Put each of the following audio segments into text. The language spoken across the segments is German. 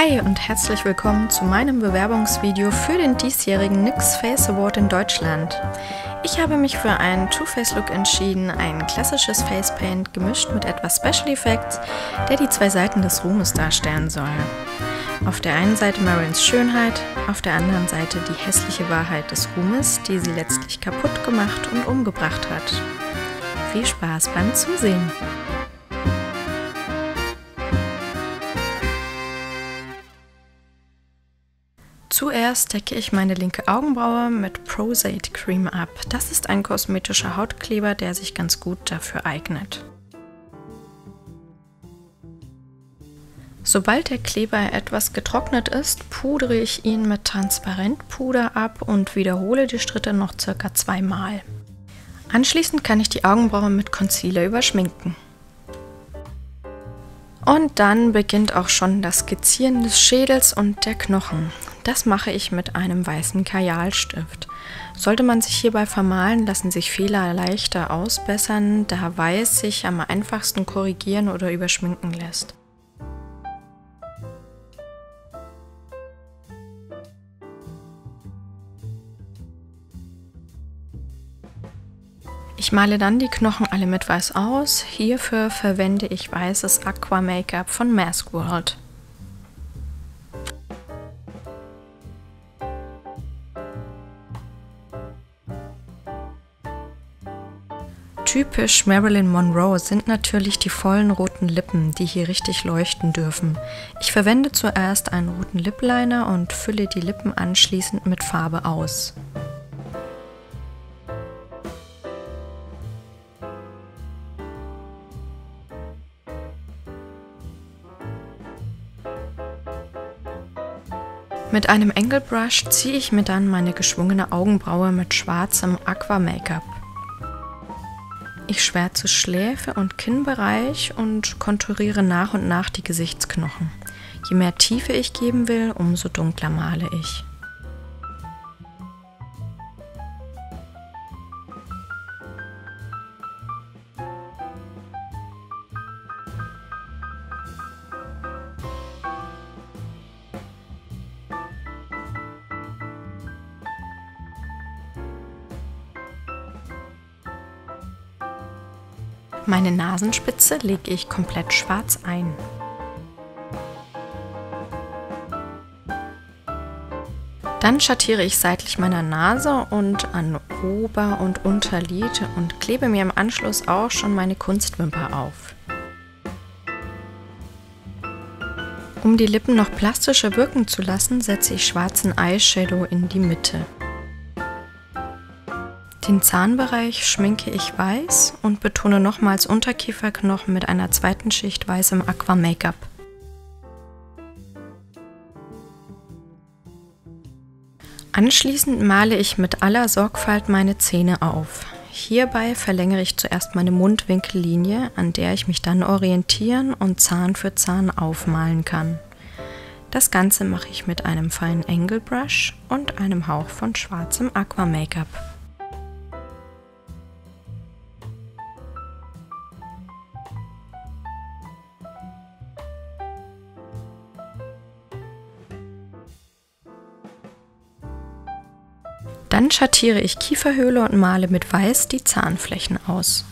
Hi und herzlich willkommen zu meinem Bewerbungsvideo für den diesjährigen NYX Face Award in Deutschland. Ich habe mich für einen Two-Face-Look entschieden, ein klassisches Facepaint gemischt mit etwas Special Effects, der die zwei Seiten des Ruhmes darstellen soll. Auf der einen Seite Marilyns Schönheit, auf der anderen Seite die hässliche Wahrheit des Ruhmes, die sie letztlich kaputt gemacht und umgebracht hat. Viel Spaß beim Zusehen! Zuerst decke ich meine linke Augenbraue mit Pros Aide Cream ab. Das ist ein kosmetischer Hautkleber, der sich ganz gut dafür eignet. Sobald der Kleber etwas getrocknet ist, pudere ich ihn mit Transparentpuder ab und wiederhole die Schritte noch ca. 2-mal. Anschließend kann ich die Augenbraue mit Concealer überschminken. Und dann beginnt auch schon das Skizzieren des Schädels und der Knochen. Das mache ich mit einem weißen Kajalstift. Sollte man sich hierbei vermalen, lassen sich Fehler leichter ausbessern, da Weiß sich am einfachsten korrigieren oder überschminken lässt. Ich male dann die Knochen alle mit Weiß aus. Hierfür verwende ich weißes Aqua Make-up von Maskworld. Typisch Marilyn Monroe sind natürlich die vollen roten Lippen, die hier richtig leuchten dürfen. Ich verwende zuerst einen roten Lip-Liner und fülle die Lippen anschließend mit Farbe aus. Mit einem Angle Brush ziehe ich mir dann meine geschwungene Augenbraue mit schwarzem Aqua Make-up. Ich schwärze Schläfe und Kinnbereich und konturiere nach und nach die Gesichtsknochen. Je mehr Tiefe ich geben will, umso dunkler male ich. Meine Nasenspitze lege ich komplett schwarz ein. Dann schattiere ich seitlich meiner Nase und an Ober- und Unterlid und klebe mir im Anschluss auch schon meine Kunstwimper auf. Um die Lippen noch plastischer wirken zu lassen, setze ich schwarzen Eyeshadow in die Mitte. Den Zahnbereich schminke ich weiß und betone nochmals Unterkieferknochen mit einer zweiten Schicht weißem Aqua Make-up. Anschließend male ich mit aller Sorgfalt meine Zähne auf. Hierbei verlängere ich zuerst meine Mundwinkellinie, an der ich mich dann orientieren und Zahn für Zahn aufmalen kann. Das Ganze mache ich mit einem feinen Angle Brush und einem Hauch von schwarzem Aqua Make-up. Dann schattiere ich Kieferhöhle und male mit Weiß die Zahnflächen aus.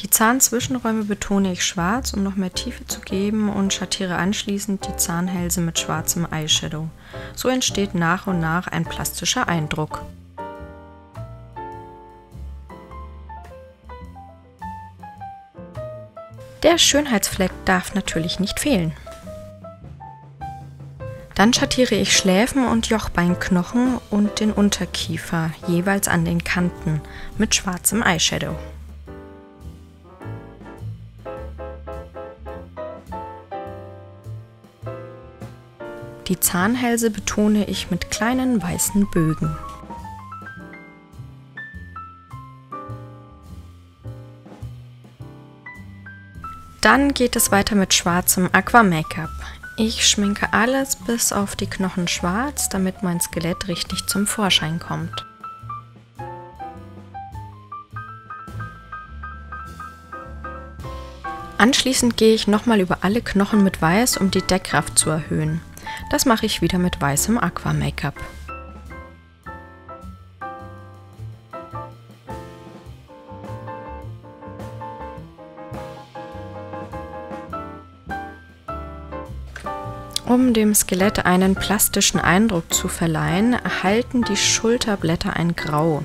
Die Zahnzwischenräume betone ich schwarz, um noch mehr Tiefe zu geben, und schattiere anschließend die Zahnhälse mit schwarzem Eyeshadow. So entsteht nach und nach ein plastischer Eindruck. Der Schönheitsfleck darf natürlich nicht fehlen. Dann schattiere ich Schläfen und Jochbeinknochen und den Unterkiefer, jeweils an den Kanten, mit schwarzem Eyeshadow. Die Zahnhälse betone ich mit kleinen weißen Bögen. Dann geht es weiter mit schwarzem Aqua Make-up. Ich schminke alles bis auf die Knochen schwarz, damit mein Skelett richtig zum Vorschein kommt. Anschließend gehe ich nochmal über alle Knochen mit Weiß, um die Deckkraft zu erhöhen. Das mache ich wieder mit weißem Aqua Make-up. Um dem Skelett einen plastischen Eindruck zu verleihen, erhalten die Schulterblätter ein Grau.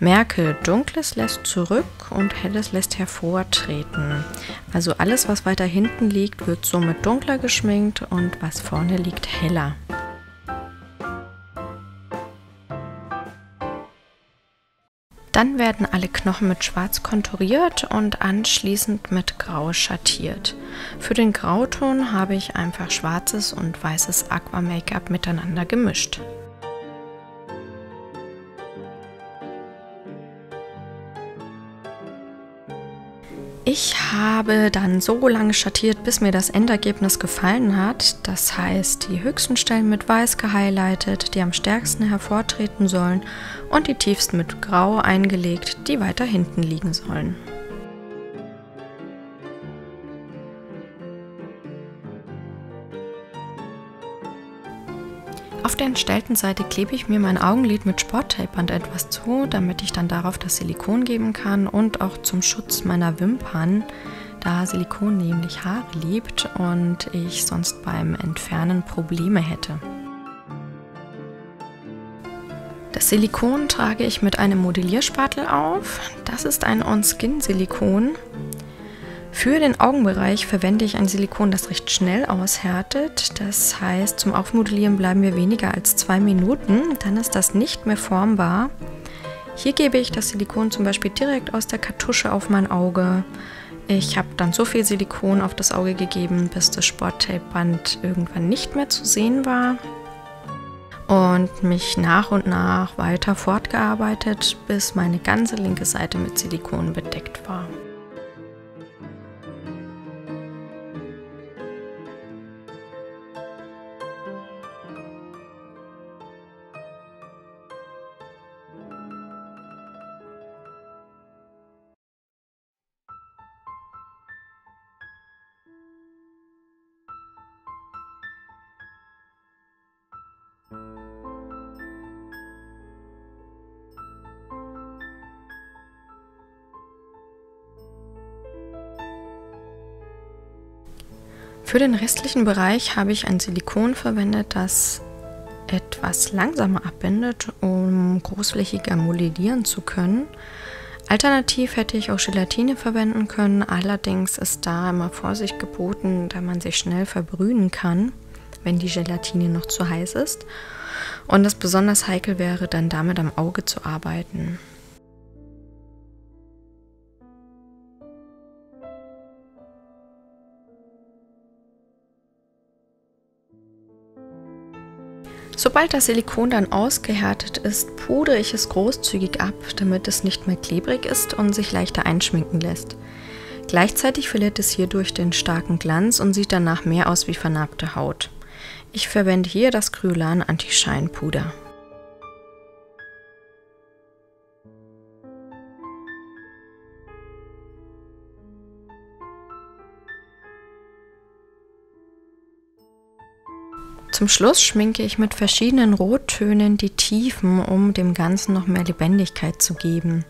Merke, Dunkles lässt zurück und Helles lässt hervortreten. Also alles, was weiter hinten liegt, wird somit dunkler geschminkt und was vorne liegt, heller. Dann werden alle Knochen mit Schwarz konturiert und anschließend mit Grau schattiert. Für den Grauton habe ich einfach schwarzes und weißes Aqua Make-up miteinander gemischt. Ich habe dann so lange schattiert, bis mir das Endergebnis gefallen hat. Das heißt, die höchsten Stellen mit Weiß gehighlightet, die am stärksten hervortreten sollen, und die tiefsten mit Grau eingelegt, die weiter hinten liegen sollen. Auf der entstellten Seite klebe ich mir mein Augenlid mit Sporttape-Band etwas zu, damit ich dann darauf das Silikon geben kann und auch zum Schutz meiner Wimpern, da Silikon nämlich Haare liebt und ich sonst beim Entfernen Probleme hätte. Das Silikon trage ich mit einem Modellierspatel auf. Das ist ein On-Skin-Silikon. Für den Augenbereich verwende ich ein Silikon, das recht schnell aushärtet. Das heißt, zum Aufmodellieren bleiben mir weniger als 2 Minuten, dann ist das nicht mehr formbar. Hier gebe ich das Silikon zum Beispiel direkt aus der Kartusche auf mein Auge. Ich habe dann so viel Silikon auf das Auge gegeben, bis das Sporttape-Band irgendwann nicht mehr zu sehen war. Und mich nach und nach weiter fortgearbeitet, bis meine ganze linke Seite mit Silikon bedeckt war. Für den restlichen Bereich habe ich ein Silikon verwendet, das etwas langsamer abbindet, um großflächiger modellieren zu können. Alternativ hätte ich auch Gelatine verwenden können, allerdings ist da immer Vorsicht geboten, da man sich schnell verbrühen kann, wenn die Gelatine noch zu heiß ist und es besonders heikel wäre, dann damit am Auge zu arbeiten. Sobald das Silikon dann ausgehärtet ist, pudere ich es großzügig ab, damit es nicht mehr klebrig ist und sich leichter einschminken lässt. Gleichzeitig verliert es hierdurch den starken Glanz und sieht danach mehr aus wie vernarbte Haut. Ich verwende hier das Kryolan Anti-Schein-Puder. Zum Schluss schminke ich mit verschiedenen Rottönen die Tiefen, um dem Ganzen noch mehr Lebendigkeit zu geben.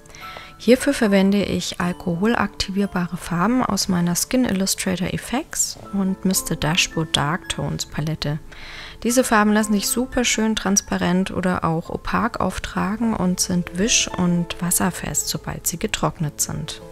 Hierfür verwende ich alkoholaktivierbare Farben aus meiner Skin Illustrator Effects und Mr. Dashbo Dartones Palette. Diese Farben lassen sich super schön transparent oder auch opak auftragen und sind wisch- und wasserfest, sobald sie getrocknet sind.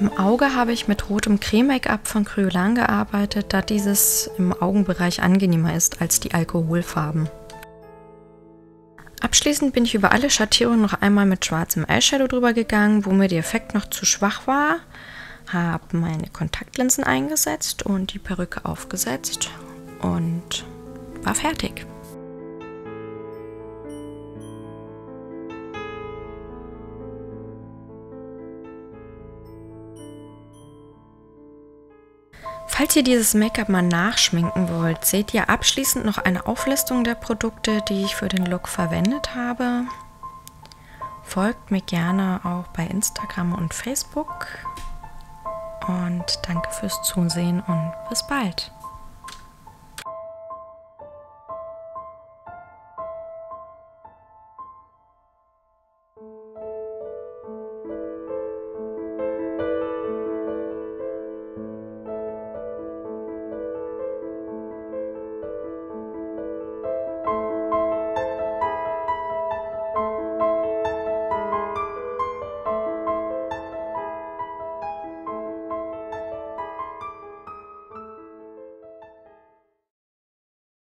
Am Auge habe ich mit rotem Creme-Make-up von Kryolan gearbeitet, da dieses im Augenbereich angenehmer ist als die Alkoholfarben. Abschließend bin ich über alle Schattierungen noch einmal mit schwarzem Eyeshadow drüber gegangen, wo mir der Effekt noch zu schwach war, habe meine Kontaktlinsen eingesetzt und die Perücke aufgesetzt und war fertig. Falls ihr dieses Make-up mal nachschminken wollt, seht ihr abschließend noch eine Auflistung der Produkte, die ich für den Look verwendet habe. Folgt mir gerne auch bei Instagram und Facebook. Und danke fürs Zusehen und bis bald.